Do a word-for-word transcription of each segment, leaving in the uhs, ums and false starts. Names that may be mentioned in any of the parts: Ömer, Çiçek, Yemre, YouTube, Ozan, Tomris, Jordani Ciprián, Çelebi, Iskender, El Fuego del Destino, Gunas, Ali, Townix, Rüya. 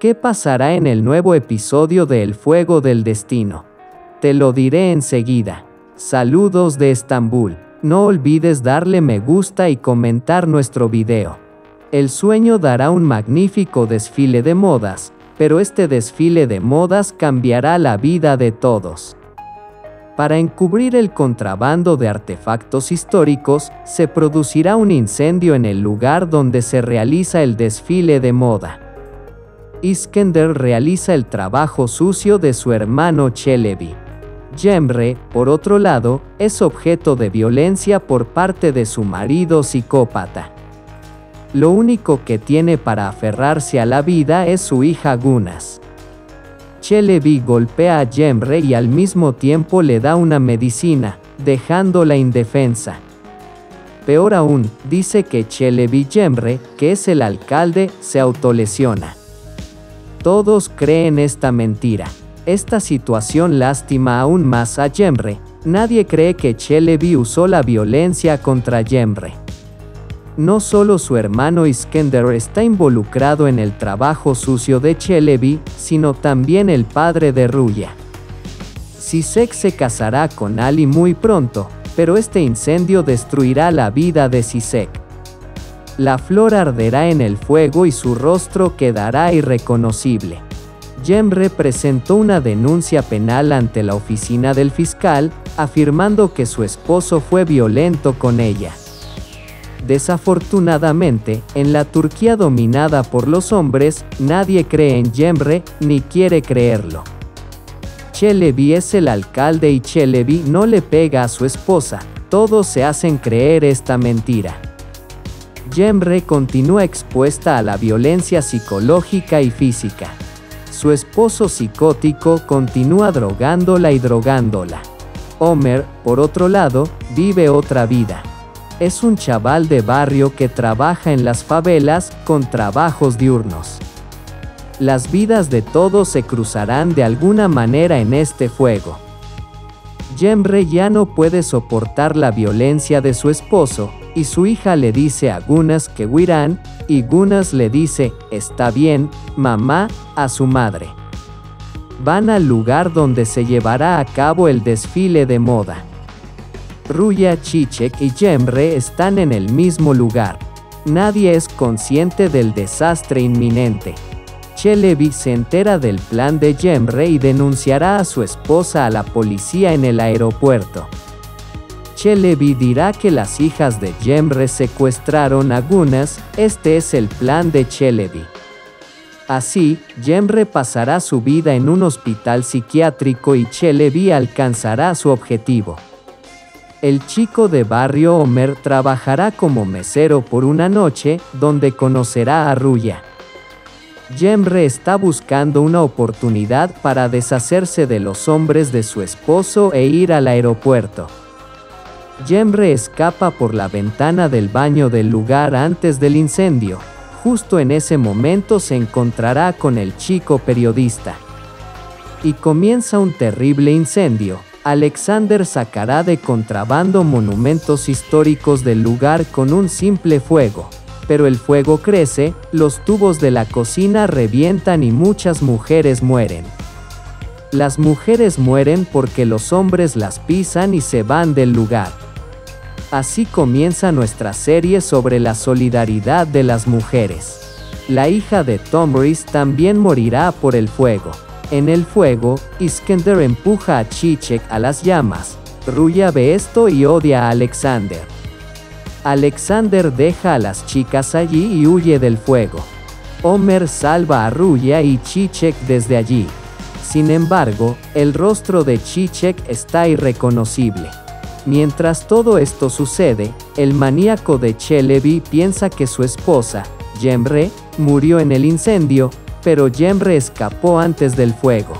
¿Qué pasará en el nuevo episodio de El Fuego del Destino? Te lo diré enseguida. Saludos de Estambul. No olvides darle me gusta y comentar nuestro video. El sueño dará un magnífico desfile de modas, pero este desfile de modas cambiará la vida de todos. Para encubrir el contrabando de artefactos históricos, se producirá un incendio en el lugar donde se realiza el desfile de moda. Iskender realiza el trabajo sucio de su hermano Çelebi. Yemre, por otro lado, es objeto de violencia por parte de su marido psicópata. Lo único que tiene para aferrarse a la vida es su hija Gunas. Çelebi golpea a Yemre y al mismo tiempo le da una medicina, dejándola indefensa. Peor aún, dice que Çelebi Yemre, que es el alcalde, se autolesiona. Todos creen esta mentira. Esta situación lastima aún más a Yemre. Nadie cree que Çelebi usó la violencia contra Yemre. No solo su hermano Iskender está involucrado en el trabajo sucio de Çelebi, sino también el padre de Rüya. Çiçek se casará con Ali muy pronto, pero este incendio destruirá la vida de Çiçek. La flor arderá en el fuego y su rostro quedará irreconocible. Yemre presentó una denuncia penal ante la oficina del fiscal, afirmando que su esposo fue violento con ella. Desafortunadamente, en la Turquía dominada por los hombres, nadie cree en Yemre, ni quiere creerlo. Çelebi es el alcalde y Çelebi no le pega a su esposa, todos se hacen creer esta mentira. Yemre continúa expuesta a la violencia psicológica y física. Su esposo psicótico continúa drogándola y drogándola. Ömer, por otro lado, vive otra vida. Es un chaval de barrio que trabaja en las favelas, con trabajos diurnos. Las vidas de todos se cruzarán de alguna manera en este fuego. Yemre ya no puede soportar la violencia de su esposo, y su hija le dice a Gunas que huirán, y Gunas le dice, está bien, mamá, a su madre. Van al lugar donde se llevará a cabo el desfile de moda. Rüya, Çiçek y Yemre están en el mismo lugar. Nadie es consciente del desastre inminente. Çelebi se entera del plan de Yemre y denunciará a su esposa a la policía en el aeropuerto. Çelebi dirá que las hijas de Yemre secuestraron a Gunas, este es el plan de Çelebi. Así, Yemre pasará su vida en un hospital psiquiátrico y Çelebi alcanzará su objetivo. El chico de barrio Ömer trabajará como mesero por una noche, donde conocerá a Rüya. Yemre está buscando una oportunidad para deshacerse de los hombres de su esposo e ir al aeropuerto. Yemre escapa por la ventana del baño del lugar antes del incendio. Justo en ese momento se encontrará con el chico periodista. Y comienza un terrible incendio. Alexander sacará de contrabando monumentos históricos del lugar con un simple fuego. Pero el fuego crece, los tubos de la cocina revientan y muchas mujeres mueren. Las mujeres mueren porque los hombres las pisan y se van del lugar. Así comienza nuestra serie sobre la solidaridad de las mujeres. La hija de Tomris también morirá por el fuego. En el fuego, Iskender empuja a Çiçek a las llamas. Rüya ve esto y odia a Alexander. Alexander deja a las chicas allí y huye del fuego. Ömer salva a Rüya y Çiçek desde allí. Sin embargo, el rostro de Çiçek está irreconocible. Mientras todo esto sucede, el maníaco de Çelebi piensa que su esposa, Yemre, murió en el incendio, pero Yemre escapó antes del fuego.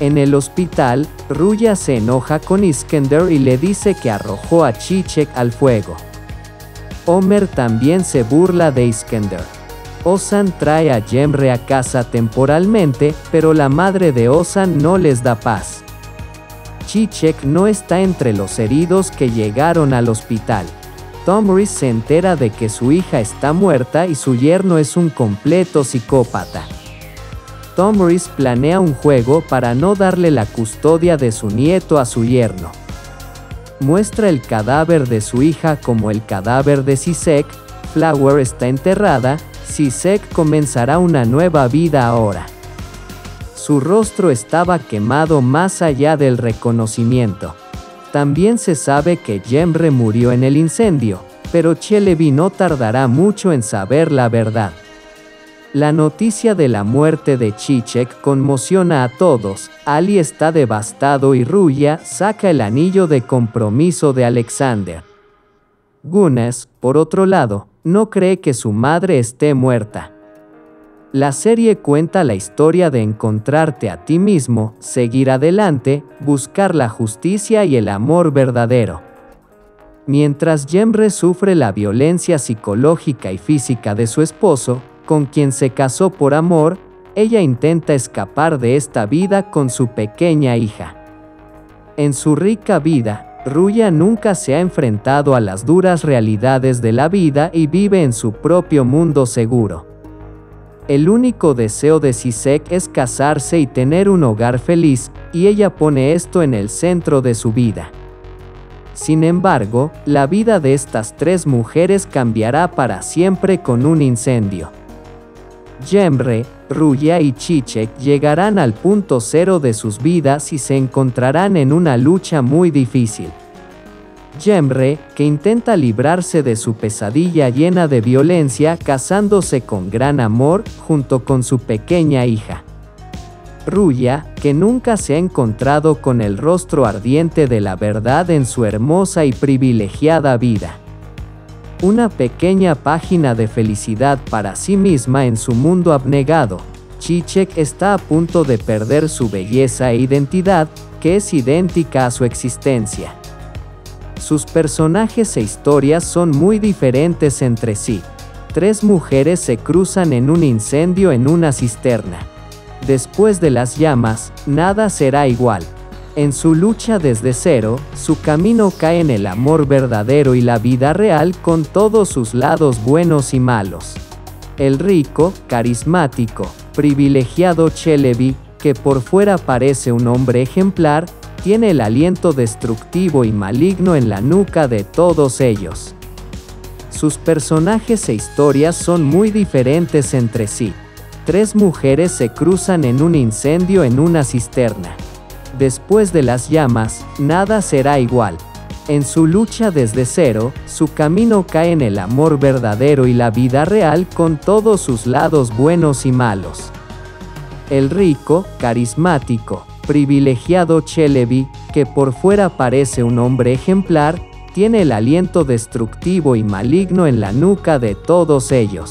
En el hospital, Rüya se enoja con Iskender y le dice que arrojó a Çiçek al fuego. Ömer también se burla de Iskender. Ozan trae a Yemre a casa temporalmente, pero la madre de Ozan no les da paz. Çiçek no está entre los heridos que llegaron al hospital. Tomris se entera de que su hija está muerta y su yerno es un completo psicópata. Tomris planea un juego para no darle la custodia de su nieto a su yerno. Muestra el cadáver de su hija como el cadáver de Çiçek. Flower está enterrada, Çiçek comenzará una nueva vida ahora. Su rostro estaba quemado más allá del reconocimiento. También se sabe que Yemre murió en el incendio, pero Çelebi no tardará mucho en saber la verdad. La noticia de la muerte de Çiçek conmociona a todos. Ali está devastado y Rüya saca el anillo de compromiso de Alexander. Gunas, por otro lado, no cree que su madre esté muerta. La serie cuenta la historia de encontrarte a ti mismo, seguir adelante, buscar la justicia y el amor verdadero. Mientras Yemre sufre la violencia psicológica y física de su esposo, con quien se casó por amor, ella intenta escapar de esta vida con su pequeña hija. En su rica vida, Rüya nunca se ha enfrentado a las duras realidades de la vida y vive en su propio mundo seguro. El único deseo de Çiçek es casarse y tener un hogar feliz, y ella pone esto en el centro de su vida. Sin embargo, la vida de estas tres mujeres cambiará para siempre con un incendio. Yemre, Rüya y Çiçek llegarán al punto cero de sus vidas y se encontrarán en una lucha muy difícil. Yemre, que intenta librarse de su pesadilla llena de violencia casándose con gran amor, junto con su pequeña hija. Rüya, que nunca se ha encontrado con el rostro ardiente de la verdad en su hermosa y privilegiada vida. Una pequeña página de felicidad para sí misma en su mundo abnegado. Çiçek está a punto de perder su belleza e identidad, que es idéntica a su existencia. Sus personajes e historias son muy diferentes entre sí. Tres mujeres se cruzan en un incendio en una cisterna. Después de las llamas, nada será igual. En su lucha desde cero, su camino cae en el amor verdadero y la vida real con todos sus lados buenos y malos. El rico, carismático, privilegiado Çelebi, que por fuera parece un hombre ejemplar, tiene el aliento destructivo y maligno en la nuca de todos ellos. Sus personajes e historias son muy diferentes entre sí. Tres mujeres se cruzan en un incendio en una cisterna. Después de las llamas, nada será igual. En su lucha desde cero, su camino cae en el amor verdadero y la vida real con todos sus lados buenos y malos. El rico, carismático, privilegiado Çelebi, que por fuera parece un hombre ejemplar, tiene el aliento destructivo y maligno en la nuca de todos ellos.